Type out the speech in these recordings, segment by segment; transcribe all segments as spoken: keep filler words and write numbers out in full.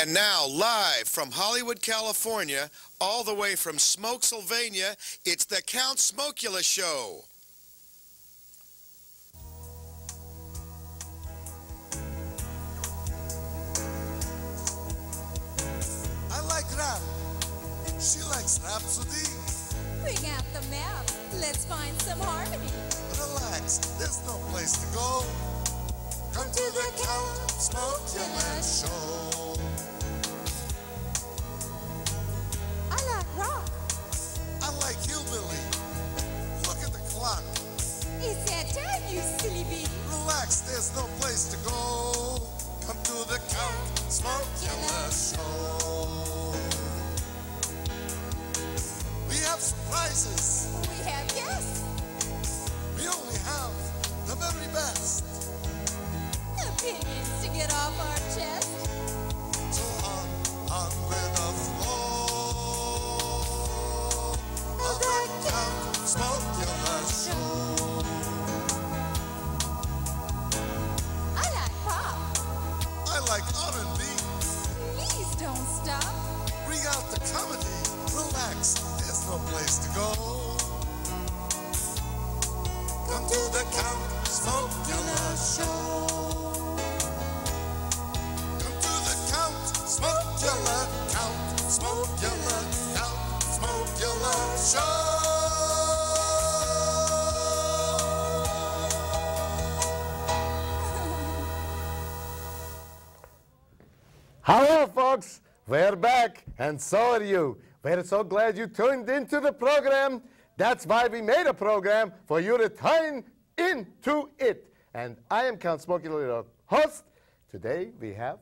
And now, live from Hollywood, California, all the way from Smokesylvania, it's the Count Smokula Show. I like rap, and she likes rhapsody. Bring out the map, let's find some harmony. Relax, there's no place to go. Come to the Count Smokula Show. I like rock. I like you, Billy. Look at the clock. It's that time, you silly bee. Relax, there's no place to go. Come to the Count Smokula Show. We have surprises. We have guests. We only have the very best opinions to get off our chest. So on, on with the floor. Of the Count Smokula Show. I like pop. I like R and B. Please don't stop. Bring out the comedy. Relax, there's no place to go. Come to the Count Smokula Show. Come to the Count Smokula, Count Smokula, Count Smokula Show. Hello, folks. We're back, and so are you. We're so glad you tuned into the program. That's why we made a program for you to tune into it. And I am Count Smokula, your host. Today we have,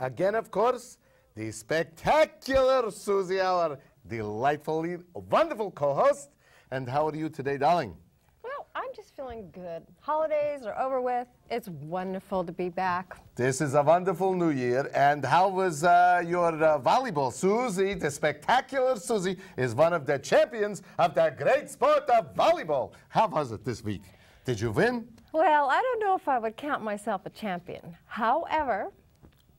again, of course, the spectacular Susie, our delightfully wonderful co-host. And how are you today, darling? Well, I'm just feeling good. Holidays are over with. It's wonderful to be back. This is a wonderful new year. And how was uh, your uh, volleyball? Susie, the spectacular Susie, is one of the champions of the great sport of volleyball. How was it this week? Did you win? Well, I don't know if I would count myself a champion. However,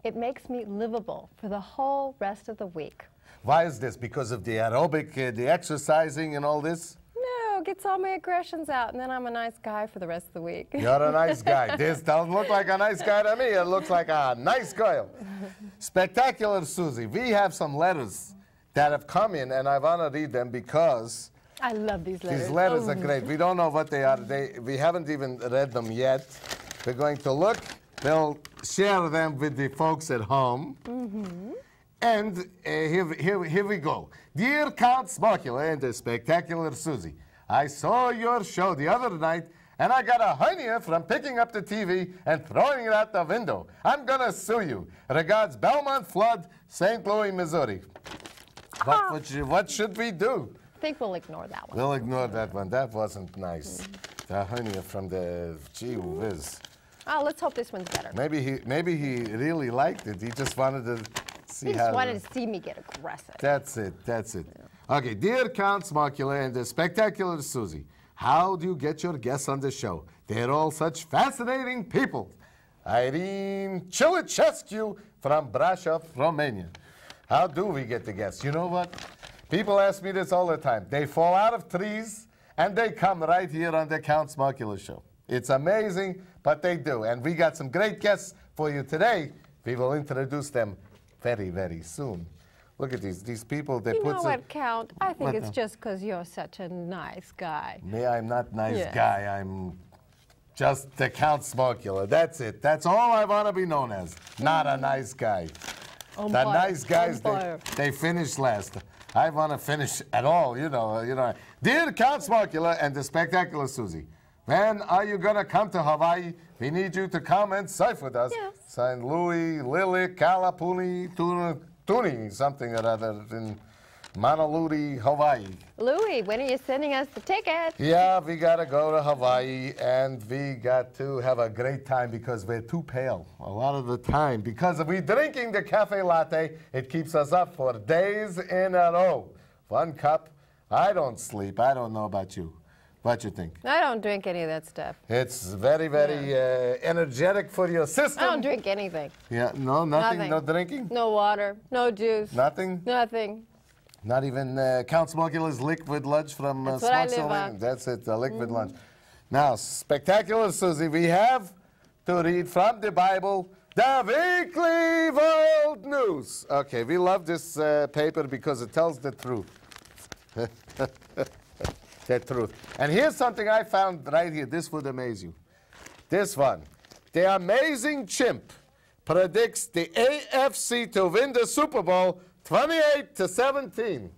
it makes me livable for the whole rest of the week. Why is this? Because of the aerobic, uh, the exercising and all this? No, gets all my aggressions out, and then I'm a nice guy for the rest of the week. You're a nice guy. This doesn't look like a nice guy to me. It looks like a nice girl. Spectacular Susie, we have some letters that have come in, and I want to read them because... I love these letters. These letters oh. are great. We don't know what they are. They, we haven't even read them yet. We're going to look. They'll share them with the folks at home. Mm-hmm. And uh, here, here, here we go. Dear Count Smokula and the spectacular Susie, I saw your show the other night, and I got a hernia from picking up the T V and throwing it out the window. I'm going to sue you. Regards, Belmont Flood, Saint Louis, Missouri. What, would you, what should we do? I think we'll ignore that one. We'll ignore that one. That wasn't nice. Mm-hmm. The hernia from the... Gee whiz. Oh, let's hope this one's better. Maybe he, maybe he really liked it. He just wanted to... See he just wanted to see me get aggressive. That's it, that's it. Yeah. Okay, dear Count Smokula and the spectacular Susie, how do you get your guests on the show? They're all such fascinating people. Irene Chilichescu from Brasov, Romania. How do we get the guests? You know what? People ask me this all the time. They fall out of trees and they come right here on the Count Smokula Show. It's amazing, but they do. And we got some great guests for you today. We will introduce them very, very soon. Look at these these people. They put. You know what, Count? I think it's just because you're such a nice guy. Me, I'm not nice yes. guy. I'm just the Count Smokula. That's it. That's all I want to be known as. Not a nice guy. Oh, the boy. Nice guys, oh, they, they finish last. I want to finish at all. You know. You know. Dear Count Smokula and the spectacular Susie, when are you gonna come to Hawaii? We need you to come and surf with us. Yes. Saint Louis, Lily, Kalapuni, Tuni, something or other in Mauna Luri, Hawaii. Louis, when are you sending us the tickets? Yeah, we gotta go to Hawaii, and we got to have a great time because we're too pale a lot of the time. Because if we're drinking the cafe latte, it keeps us up for days in a row. One cup, I don't sleep. I don't know about you. What you think? I don't drink any of that stuff. It's very, very yeah. uh, energetic for your system. I don't drink anything. Yeah, no, nothing, nothing. No drinking? No water, no juice. Nothing? Nothing. Not even uh, Count Smokula's liquid lunch from uh, Smokesylvania. That's it, the liquid mm. lunch. Now, spectacular, Susie. We have to read from the Bible, the Weekly World News. Okay, we love this uh, paper because it tells the truth. The truth. And here's something I found right here. This would amaze you. This one. The Amazing Chimp predicts the A F C to win the Super Bowl twenty-eight to seventeen.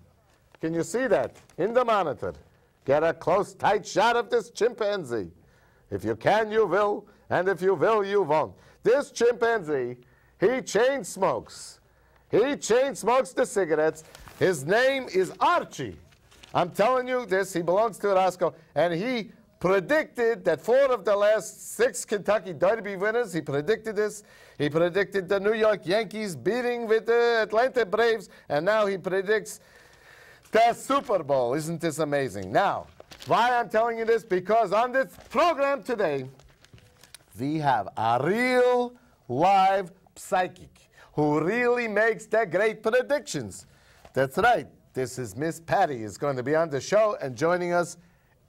Can you see that? In the monitor. Get a close, tight shot of this chimpanzee. If you can, you will. And if you will, you won't. This chimpanzee, he chain smokes. He chain smokes the cigarettes. His name is Archie. I'm telling you this, he belongs to Roscoe, and he predicted that four of the last six Kentucky Derby winners, he predicted this. He predicted the New York Yankees beating with the Atlanta Braves, and now he predicts the Super Bowl. Isn't this amazing? Now, why I'm telling you this? Because on this program today, we have a real live psychic who really makes the great predictions. That's right. This is Miss Patti is going to be on the show and joining us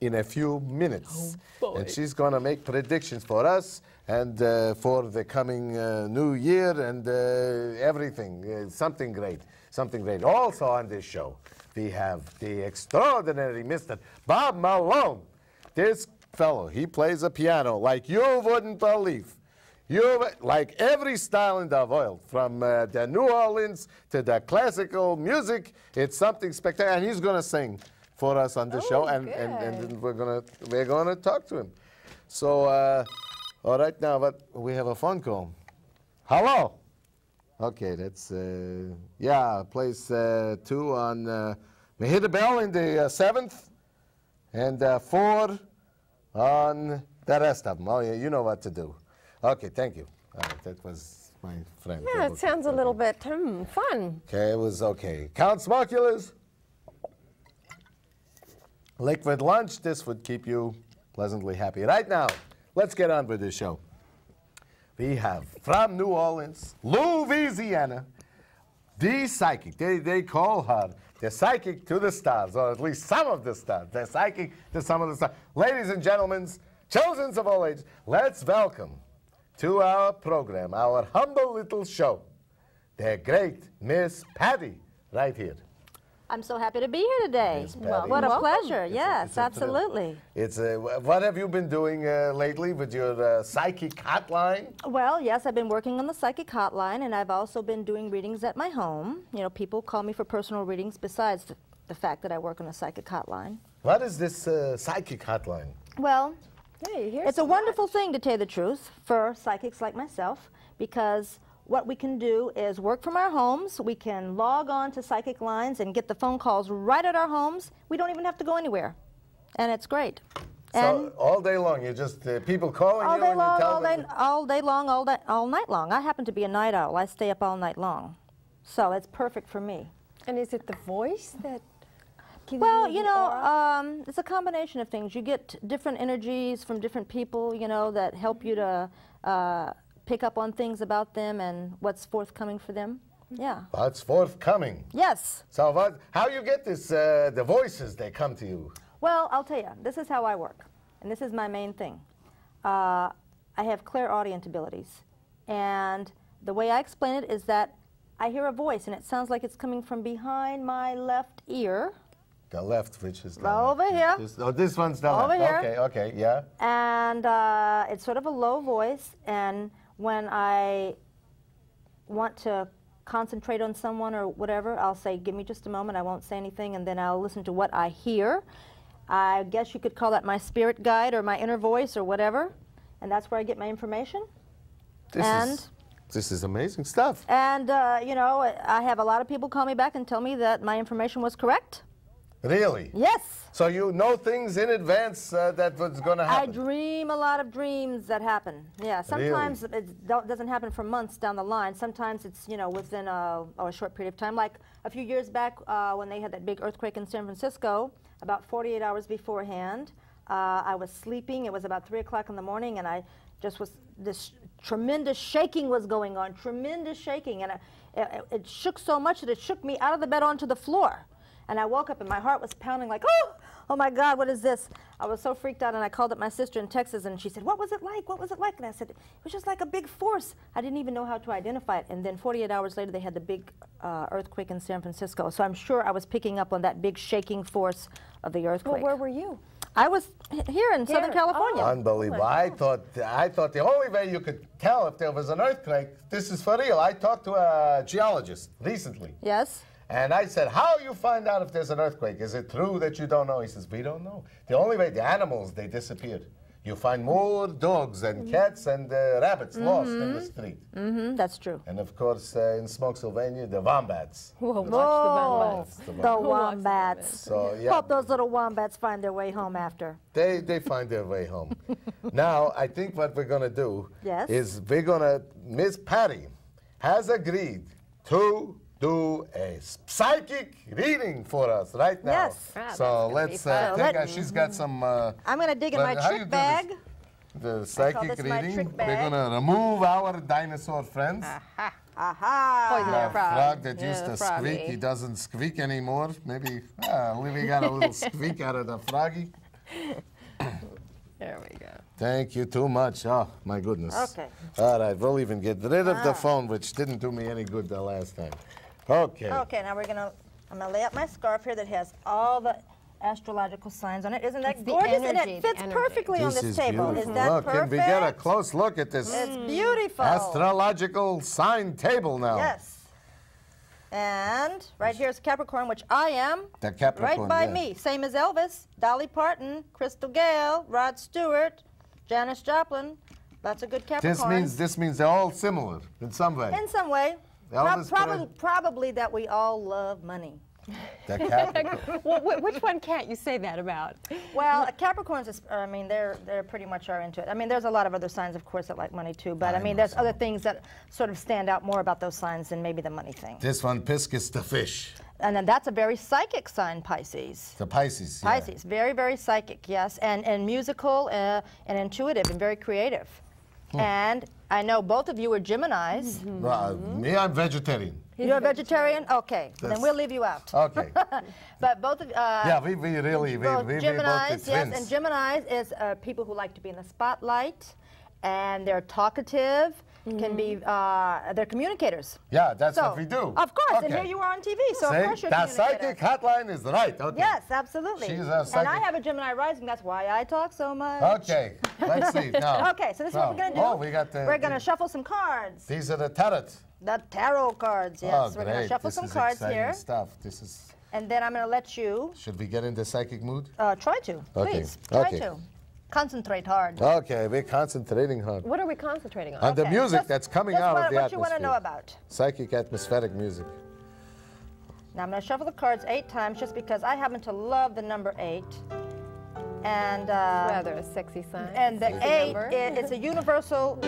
in a few minutes. Oh, and she's going to make predictions for us and uh, for the coming uh, new year and uh, everything. Uh, something great. Something great. Also on this show, we have the extraordinary Mister Bob Malone. This fellow, he plays a piano like you wouldn't believe. You like every style in the world, from uh, the New Orleans to the classical music. It's something spectacular, and he's going to sing for us on the oh, show, and, and and we're going to we're going to talk to him. So, uh, all right now, but we have a phone call. Hello. Okay, that's uh, yeah, place uh, two on. Uh, we hit the bell in the uh, seventh, and uh, four on the rest of them. Oh yeah, you know what to do. Okay, thank you. All right, that was my friend. Yeah, it sounds a little bit hmm, fun. Okay, it was okay. Count Smokula's liquid lunch. This would keep you pleasantly happy. Right now, let's get on with this show. We have from New Orleans, Louisiana, the psychic. They, they call her the psychic to the stars, or at least some of the stars. The psychic to some of the stars. Ladies and gentlemen, children of all ages, let's welcome to our program, our humble little show, the great Miss Patti, right here. I'm so happy to be here today. Well, what a pleasure. It's yes, a, it's absolutely. A, it's a, what have you been doing uh, lately with your uh, psychic hotline? Well, yes, I've been working on the psychic hotline, and I've also been doing readings at my home. You know, people call me for personal readings besides the, the fact that I work on a psychic hotline. What is this uh, psychic hotline? Well, hey, here's it's a wonderful that. thing, to tell you the truth, for psychics like myself, because what we can do is work from our homes. We can log on to psychic lines and get the phone calls right at our homes. We don't even have to go anywhere, and it's great. So and all day long, you're just uh, people calling all you day and long, you tell all them. Day, all day long, all, day, all night long. I happen to be a night owl. I stay up all night long, so it's perfect for me. And is it the voice that... Well, you know, um, it's a combination of things. You get different energies from different people, you know, that help you to uh, pick up on things about them and what's forthcoming for them. Yeah. What's forthcoming? Yes. So what, how you get this, uh, the voices that come to you? Well, I'll tell you, this is how I work, and this is my main thing. Uh, I have clairaudient abilities, and the way I explain it is that I hear a voice, and it sounds like it's coming from behind my left ear. The left, which is the over left. Here. This, oh, this one's the over left. Here. Okay, okay, yeah. And uh, it's sort of a low voice, and when I want to concentrate on someone or whatever, I'll say, "Give me just a moment." I won't say anything, and then I'll listen to what I hear. I guess you could call that my spirit guide or my inner voice or whatever, and that's where I get my information. This and is This is amazing stuff. And uh, you know, I have a lot of people call me back and tell me that my information was correct. Really? Yes. So you know things in advance uh, that was going to happen? I dream a lot of dreams that happen. Yeah, sometimes really? it don't, doesn't happen for months down the line. Sometimes it's, you know, within a, oh, a short period of time. Like a few years back uh, when they had that big earthquake in San Francisco, about forty-eight hours beforehand, Uh, I was sleeping. It was about three o'clock in the morning, and I just was, this tremendous shaking was going on, tremendous shaking, and I, it, it shook so much that it shook me out of the bed onto the floor. And I woke up, and my heart was pounding like, oh, oh my God, what is this? I was so freaked out, and I called up my sister in Texas, and she said, what was it like? What was it like? And I said, it was just like a big force. I didn't even know how to identify it. And then forty-eight hours later, they had the big uh, earthquake in San Francisco. So I'm sure I was picking up on that big shaking force of the earthquake. Well, where were you? I was here in here. Southern California. Oh. Unbelievable. I thought, I thought the only way you could tell if there was an earthquake, this is for real. I talked to a geologist recently. Yes. And I said, how do you find out if there's an earthquake? Is it true that you don't know? He says, we don't know. The only way, the animals, they disappeared. You find more dogs and cats and uh, rabbits mm-hmm. lost in the street. Mm-hmm, that's true. And of course, uh, in Smokesylvania, the wombats. Whoa, the, watch the wombats. The wombats. The wombats. So, yeah. Hope those little wombats find their way home after. They, they find their way home. Now, I think what we're going to do yes. is we're going to, Miss Patti has agreed to do a psychic reading for us right now. Yes. Crap, so let's uh, take a, she's got some... Uh, I'm going to dig in my trick bag. The psychic reading. We're going to remove our dinosaur friends. Aha. Aha. Oh, the frog. frog that yeah, used to squeak. He doesn't squeak anymore. Maybe uh, Lily got a little squeak out of the froggy. There we go. Thank you too much. Oh, my goodness. Okay. All right, we'll even get rid of ah. the phone, which didn't do me any good the last time. Okay. Okay, now we're gonna, I'm gonna lay up my scarf here that has all the astrological signs on it. Isn't that it's gorgeous? Energy, and it fits perfectly this on this table. Beautiful. Is that look, perfect? Can we get a close look at this? It's beautiful. Astrological sign table now. Yes. And right here is Capricorn, which I am. The Capricorn. Right by yeah. me. Same as Elvis, Dolly Parton, Crystal Gayle, Rod Stewart, Janis Joplin. Lots of good Capricorns. This means, this means they're all similar in some way. In some way. Pro probably, probably that we all love money. The Capricorn. Well, which one can't you say that about? Well, Capricorns, is, I mean, they're they're pretty much are into it. I mean, there's a lot of other signs, of course, that like money too. But I, I mean, there's so. other things that sort of stand out more about those signs than maybe the money thing. This one, Piscis the fish. And then that's a very psychic sign, Pisces. The Pisces. Yeah. Pisces, very very psychic, yes, and and musical uh, and intuitive and very creative. Hmm. And I know both of you are Geminis. Mm-hmm. Well, uh, me, I'm vegetarian. You're a vegetarian? Okay. That's then we'll leave you out. Okay. But both of... Uh, yeah, we, we really... We, both we, we Geminis, both yes, and Geminis is uh, people who like to be in the spotlight, and they're talkative, mm-hmm. can be... Uh, they're communicators. Yeah, that's so, what we do. Of course, okay. And here you are on T V, so See, of course you're that psychic hotline is right, okay. Yes, absolutely. She's a psychic. And I have a Gemini rising, that's why I talk so much. Okay, let's see now. Okay, so this now. is what we're going to do. Oh, we got the... We're going to shuffle some cards. These are the tarots. The tarot cards, yes. Oh, We're going to shuffle this some cards here. Stuff. This is. And then I'm going to let you. Should we get into psychic mood? Uh, try to, okay. please. Try okay. to. Concentrate hard. Okay, we're concentrating hard. What are we concentrating on? On okay. the music just, that's coming out what, of the what atmosphere. What you want to know about. Psychic atmospheric music. Now I'm going to shuffle the cards eight times just because I happen to love the number eight. And uh, rather a sexy sign. And the eight, it, it's a universal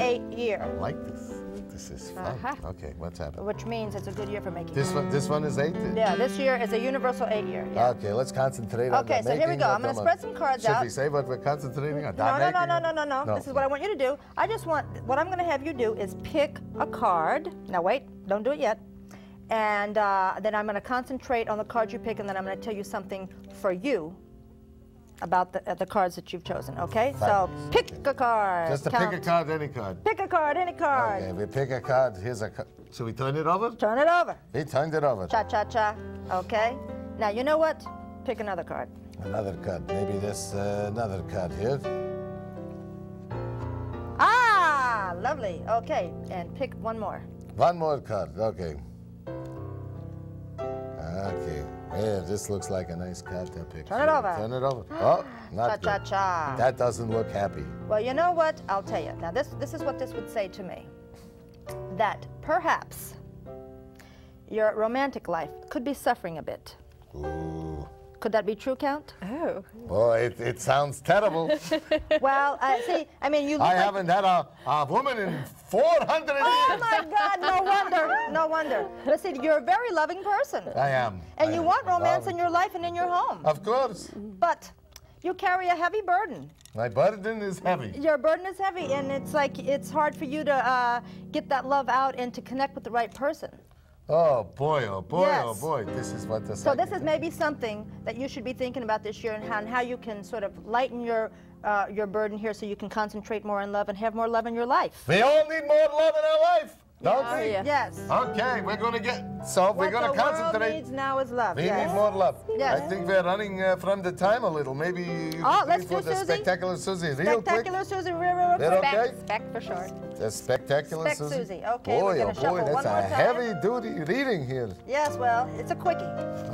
eight year. I like this. This is fun. Uh-huh. Okay, what's happening? Which means it's a good year for making. This one, this one is eight. Yeah, this year is a universal eight year. Yeah. Okay, let's concentrate on. Okay, the so here we go. I'm going to spread some cards Should out. Should we say what we're concentrating on? No, no, no, no, no, no, no, no. This is what I want you to do. I just want. What I'm going to have you do is pick a card. Now wait, don't do it yet. And uh, then I'm going to concentrate on the card you pick, and then I'm going to tell you something for you about the, uh, the cards that you've chosen, okay? Fine. So pick a card. Just to Count. pick a card, any card. Pick a card, any card. Okay, we pick a card, here's a card. Should we turn it over? Turn it over. We turned it over. Cha-cha-cha, okay? Now, you know what? Pick another card. Another card, maybe there's uh, another card here. Ah, lovely, okay. And pick one more. One more card, okay. Okay. Yeah, this looks like a nice cat to pick. Turn it over. Turn it over. Oh, not cha, cha, cha. That doesn't look happy. Well, you know what? I'll tell you. Now, this, this is what this would say to me. That perhaps your romantic life could be suffering a bit. Ooh. Could that be true, Count? Oh. Boy, it, it sounds terrible. Well, I uh, see, I mean, you look I like haven't had a, a woman in four hundred years. Oh, my God, no wonder, no wonder. Listen, you're a very loving person. I am. And I you am. want romance love. in your life and in your home. Of course. But You carry a heavy burden. My burden is heavy. Your burden is heavy, mm. and it's like it's hard for you to uh, get that love out and to connect with the right person. Oh, boy, oh, boy, yes. oh, boy. This is what the So this is does. maybe something that you should be thinking about this year and how, and how you can sort of lighten your, uh, your burden here so you can concentrate more on love and have more love in your life. We all need more love in our life, don't yeah, we? Yes. Okay, we're going to get... So if we're going to concentrate... What the world needs now is love. We yes. need more love. Yes. I think we're running uh, from the time a little. Maybe you oh, let's do for Susie. the Spectacular Susie real Spectacular quick. Susie real, real quick. Okay? Spec for short. The Spectacular Spec Susie. Susie. Okay, boy, we're oh boy, that's one more a heavy-duty reading here. Yes, well, it's a quickie.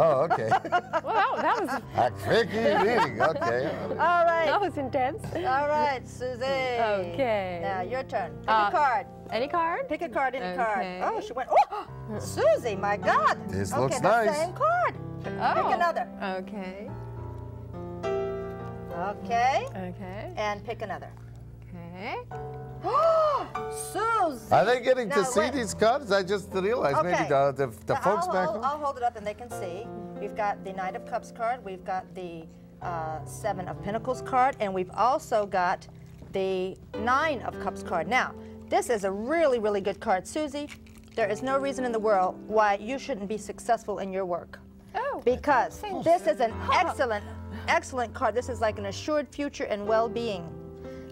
Oh, okay. Wow, that was a quickie reading. Okay. All right. That was intense. All right, Susie. Okay. Now your turn. Pick uh, a card. Any card? Pick a card. Any okay. card. Oh, she went. Oh, Susie, my God. This okay, looks nice. Okay, same card. Oh. Pick another. Okay. Okay. Okay. And pick another. Okay. Susie! Are they getting now, to see wait. these cards? I just realized okay. maybe the, the, the folks I'll, back home. I'll hold it up and they can see. We've got the Knight of Cups card, we've got the uh, Seven of Pentacles card, and we've also got the Nine of Cups card. Now, this is a really, really good card. Susie, there is no reason in the world why you shouldn't be successful in your work. Oh. Because oh, this is an excellent, excellent card. This is like an assured future and well-being.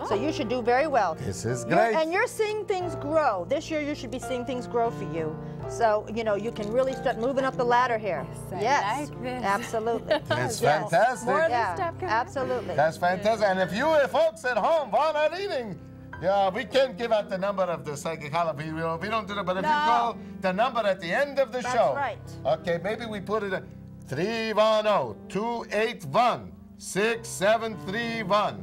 So you should do very well. This is great. You're, and you're seeing things grow. This year you should be seeing things grow for you. So, you know, you can really start moving up the ladder here. Yes, yes. I like this. Absolutely. It's yes. fantastic. More yeah, of this stuff absolutely. That's fantastic. And if you folks at home while I'm eating, yeah, we can't give out the number of the psychic holiday. We don't do that, but if no. you call the number at the end of the That's show. That's right. Okay, maybe we put it at three one zero, two eight one, six seven three one.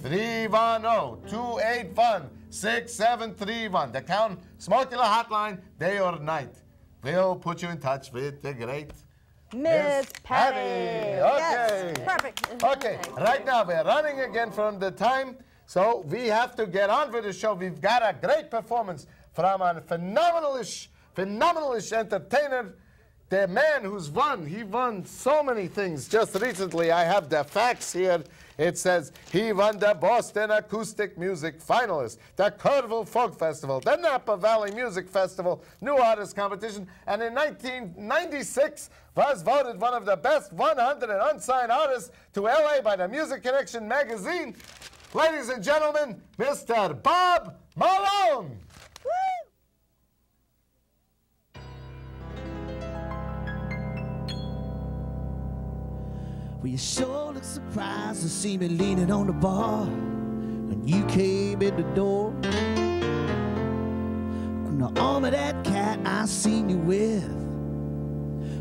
three one zero, two eight one, six seven three one. The Count Smokula hotline, day or night. We'll put you in touch with the great Miss Patty. Okay. Yes, perfect. Okay, right now we're running again from the time, so we have to get on with the show. We've got a great performance from a phenomenalish, phenomenalish entertainer, the man who's won. He won so many things just recently. I have the facts here. It says he won the Boston Acoustic Music Finalist, the Kerrville Folk Festival, the Napa Valley Music Festival New Artist Competition, and in nineteen ninety-six was voted one of the best one hundred unsigned artists to L A by the Music Connection magazine. Ladies and gentlemen, Mister Bob Malone. Well, you sure look surprised to see me leaning on the bar when you came in the door. On the arm of that cat I seen you with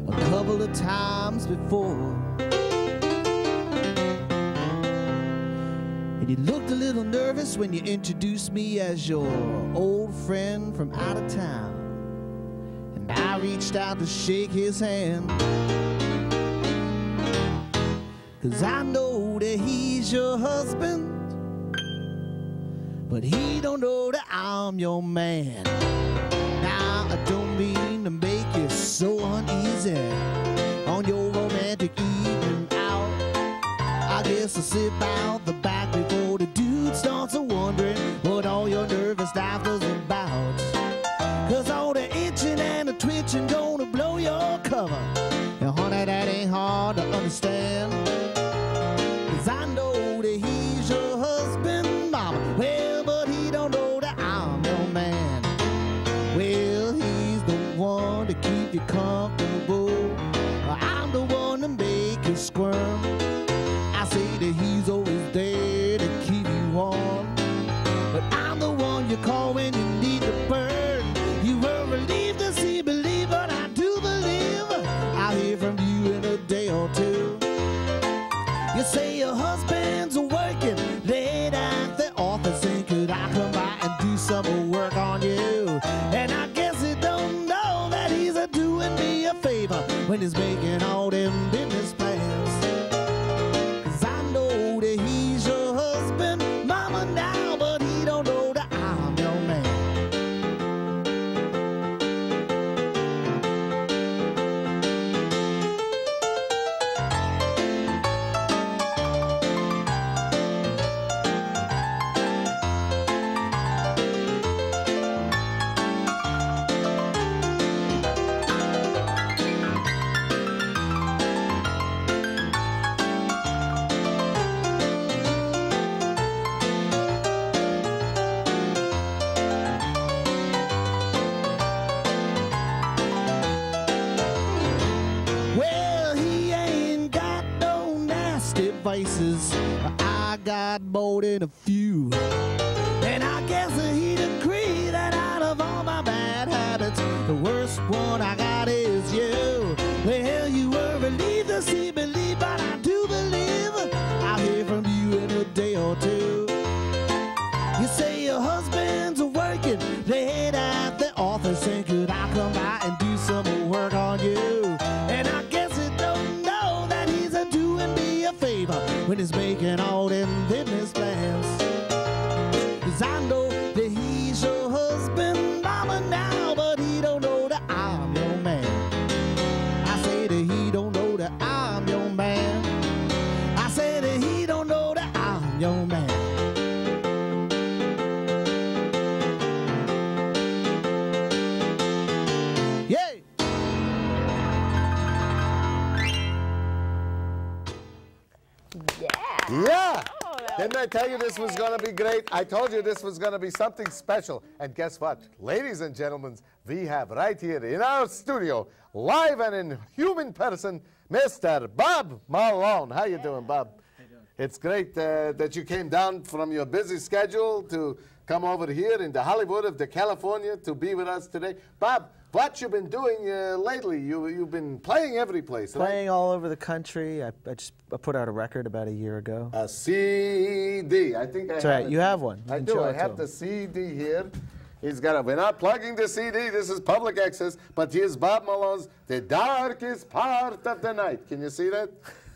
a couple of times before. And you looked a little nervous when you introduced me as your old friend from out of town. And I reached out to shake his hand, 'cause I know that he's your husband, but he don't know that I'm your man. Now I don't mean to make you so uneasy on your romantic evening out. I guess I'll sit out the back before the dude starts a-wondering what all your nervous life was about. 'Cause all the itching and the twitching gonna blow your cover. And honey, that ain't hard to understand. Comfortable, I'm the one to make you squirm. I say that he's always there to keep you warm, but I'm the one you call when you need to burn. You were relieved to see me leave, but I do believe I'll hear from you in a day or two. vices. I got more than a few. And I guess he decreed that out of all my bad habits, the worst one I got is you. Well, you were relieved to see me leave, but I do believe I'll hear from you in a day or two. You say your husbands are working late at the office, saying could I come by and do some work on you? And I guess he don't know that he's a doing me a favor when he's making all them business plans. I know that he's your husband, mama, now, but he don't know that I'm your man. I say that he don't know that I'm your man. I say that he don't know that I'm your man. Yeah! Yeah! Yeah! Didn't I tell you this was going to be great? I told you this was going to be something special. And guess what? Ladies and gentlemen, we have right here in our studio, live and in human person, Mister Bob Malone. How you doing, Bob? How you doing? It's great uh, that you came down from your busy schedule to come over here in the Hollywood of the California to be with us today. Bob, what you've been doing uh, lately, you, you've been playing every place. Playing right? all over the country. I, I just I put out a record about a year ago. A C D. I think I That's have right. It. You have one. You I do. I have the C D here. He's got it. We're not plugging the C D. This is public access. But here's Bob Malone's The Darkest Part of the Night. Can you see that?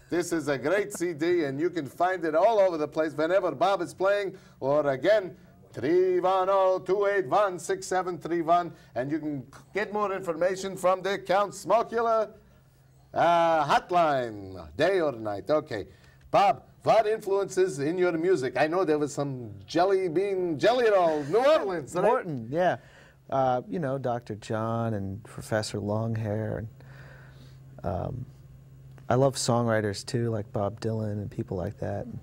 This is a great C D, and you can find it all over the place whenever Bob is playing, or again, three one zero, two eight one, six seven three one, and you can get more information from the Count Smokula uh, hotline, day or night. Okay, Bob, what influences in your music? I know there was some jelly bean, jelly roll, New Orleans, right? Morton, yeah. Uh, you know, Doctor John and Professor Longhair. And, um, I love songwriters, too, like Bob Dylan and people like that. And,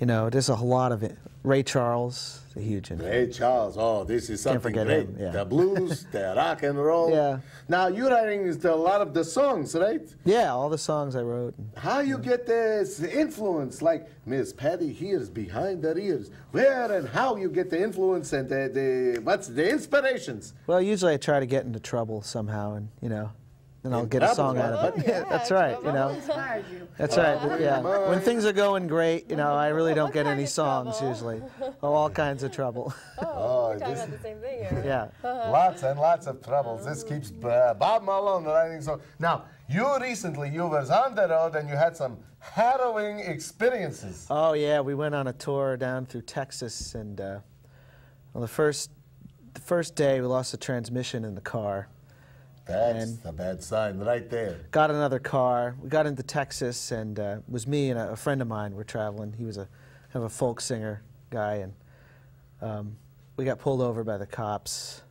you know, there's a lot of it. Ray Charles, a huge influence. Ray Charles, oh, this is something great. Him, yeah. The blues, the rock and roll. Yeah. Now, you're writing a lot of the songs, right? Yeah, all the songs I wrote. How you yeah. get this influence, like Miss Patty hears behind their ears? Where and how you get the influence and the, the what's the inspirations? Well, usually I try to get into trouble somehow, and you know. And I'll get a song out of it. Yeah, that's right, you know. That's right, yeah. When things are going great, you know, I really don't get any songs usually. Oh, all kinds of trouble. Oh, we're talking about the same thing here. Yeah. Lots and lots of troubles. This keeps uh, Bob Malone writing songs. Now, you recently, you were on the road and you had some harrowing experiences. Oh, yeah, we went on a tour down through Texas, and uh, on the first, the first day we lost the transmission in the car. That's and a bad sign right there. Got another car. We got into Texas, and uh, it was me and a, a friend of mine were traveling. He was a kind of a folk singer guy, and um, we got pulled over by the cops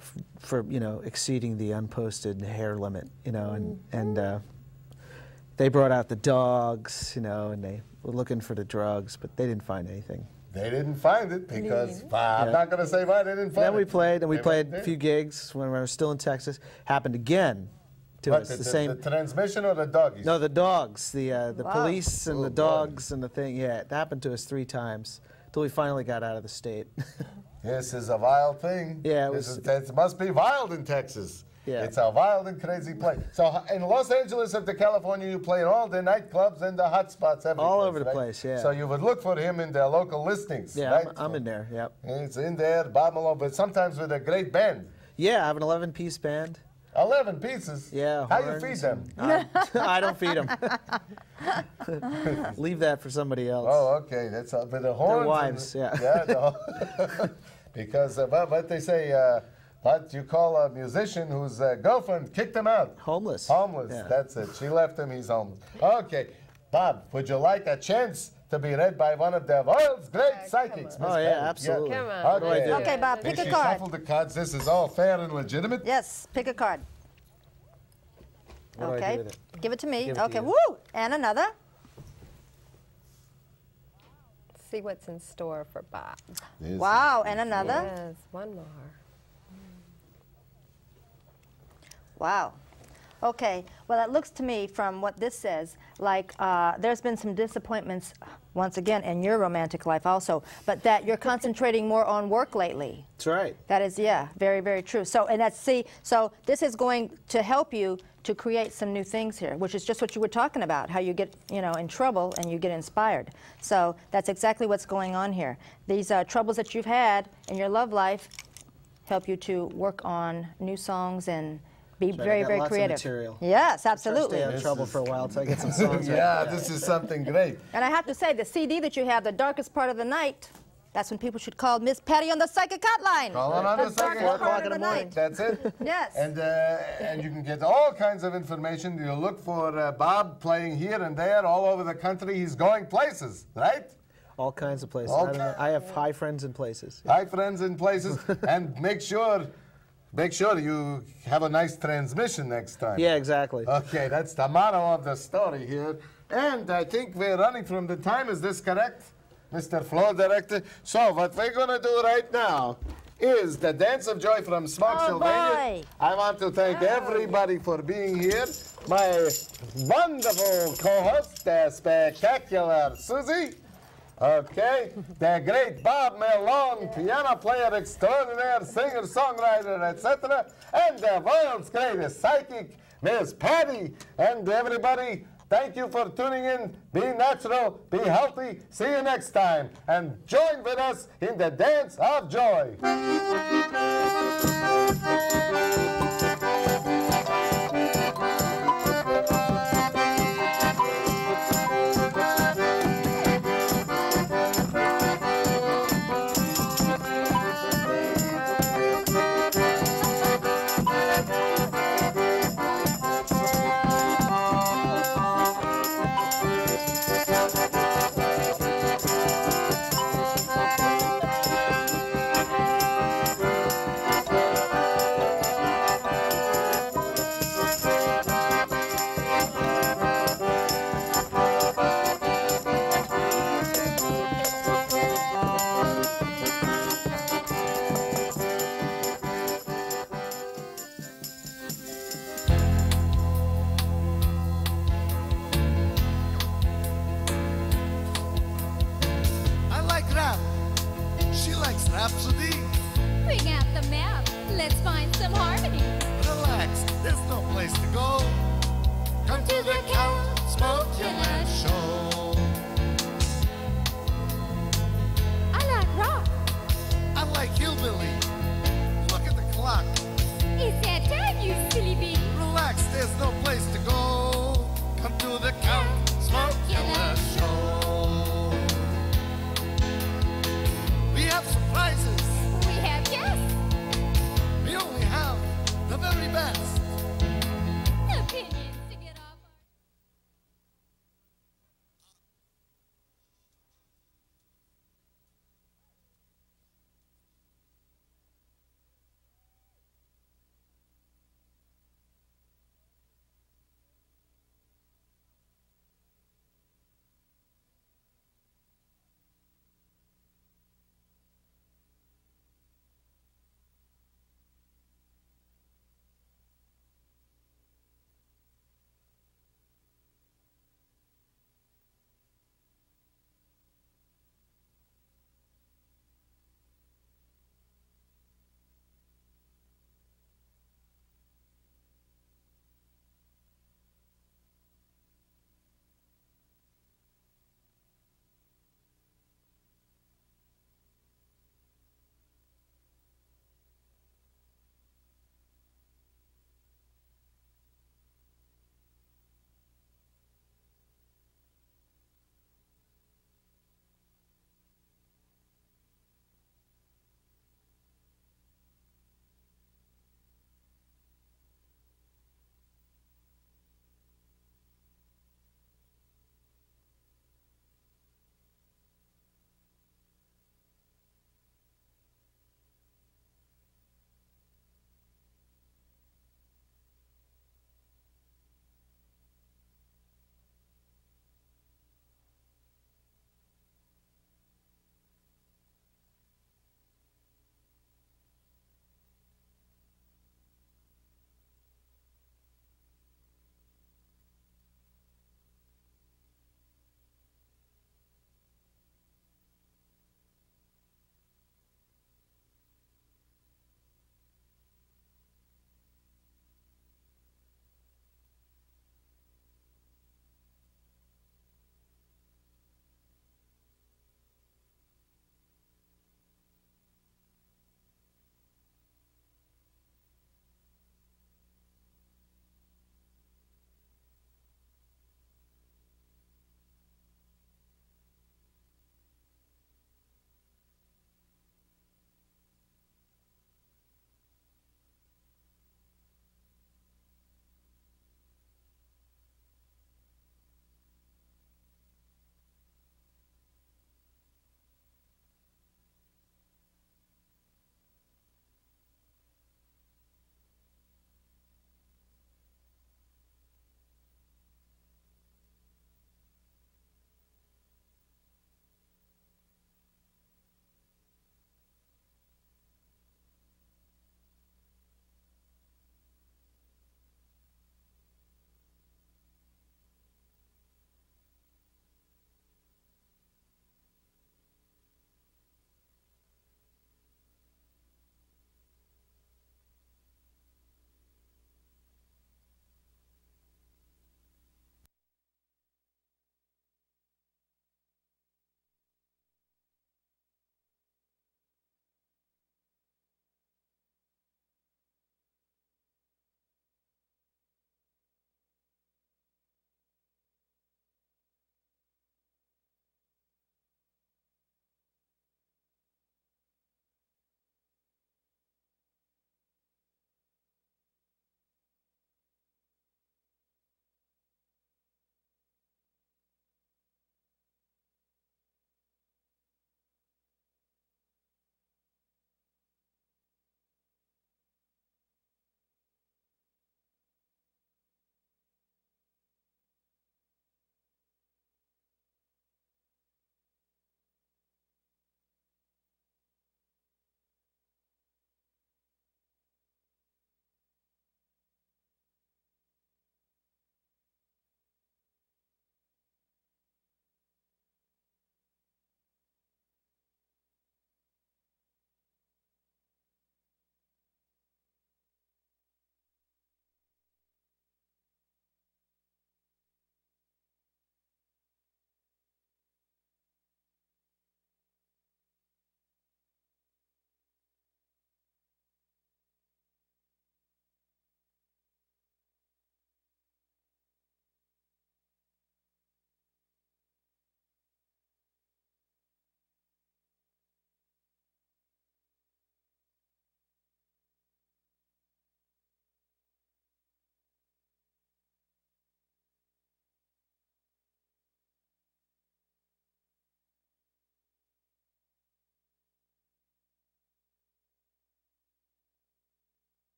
f for, you know, exceeding the unposted hair limit, you know, and, and uh, they brought out the dogs, you know, and they were looking for the drugs, but they didn't find anything. They didn't find it because uh, I'm yeah. not going to say why they didn't find it. Then we played, and we they played a few gigs when we were still in Texas. Happened again to what, us. The, the same. The transmission or the doggies? No, the dogs. The uh, the wow. police and oh, the dogs boy. and the thing. Yeah, it happened to us three times until we finally got out of the state. This is a wild thing. Yeah, it this was. Is, that must be wild in Texas. Yeah. It's a wild and crazy place. So in Los Angeles of the California, you play in all the nightclubs and the hot spots. Every all place, over the right? place, yeah. So you would look for him in the local listings, yeah, right? I'm, I'm in there, yep. It's in there, Bob Malone, but sometimes with a great band. Yeah, I have an eleven-piece band. Eleven pieces? Yeah. How do you feed them? I, I don't feed them. Leave that for somebody else. Oh, okay. That's uh, but the horns. Their wives, and, yeah. yeah no. Because, uh, well, what they say... Uh, What you call a musician whose uh, girlfriend kicked him out? Homeless. Homeless, yeah. That's it. She left him, he's homeless. Okay, Bob, would you like a chance to be read by one of the world's great uh, psychics? Oh, yeah, Patty. Absolutely. Yeah. Come on. Okay. okay, Bob, pick a card. Shuffle the cards. This is all fair and legitimate. Yes, pick a card. What okay, do I do with it? Give it to me. It okay, to woo! And another. Let's see what's in store for Bob. This wow, and another. Yes, one more. Wow. Okay. Well, it looks to me from what this says like uh, there's been some disappointments, once again, in your romantic life also, but that you're concentrating more on work lately. That's right. That is, yeah, very, very true. So, and that's, see, so this is going to help you to create some new things here, which is just what you were talking about, how you get, you know, in trouble and you get inspired. So that's exactly what's going on here. These uh, troubles that you've had in your love life help you to work on new songs and be so very, very creative. Material. Yes, absolutely. I stay in trouble for a while till I get some songs. yeah, right. This is something great. And I have to say, the C D that you have, The Darkest Part of the Night, that's when people should call Miss Patti on the psychic hotline. Call on, on the psychic hotline. four o'clock in the morning. That's it. yes. And, uh, and you can get all kinds of information. You look for uh, Bob playing here and there all over the country. He's going places, right? All kinds of places. I, don't know. I have high friends in places. Yeah. High friends in places. and make sure... Make sure you have a nice transmission next time. Yeah, exactly. Okay, that's the motto of the story here. And I think we're running from the time. Is this correct, Mister Floor Director? So what we're going to do right now is the Dance of Joy from Smokesylvania. Oh, I want to thank oh. everybody for being here. My wonderful co-host, the spectacular Susie. Okay, the great Bob Malone, piano player extraordinaire, singer, songwriter, et cetera, and the world's greatest psychic, Miss Patti, and everybody. Thank you for tuning in. Be natural, be healthy. See you next time, and join with us in the Dance of Joy. There's no place to go. Come to the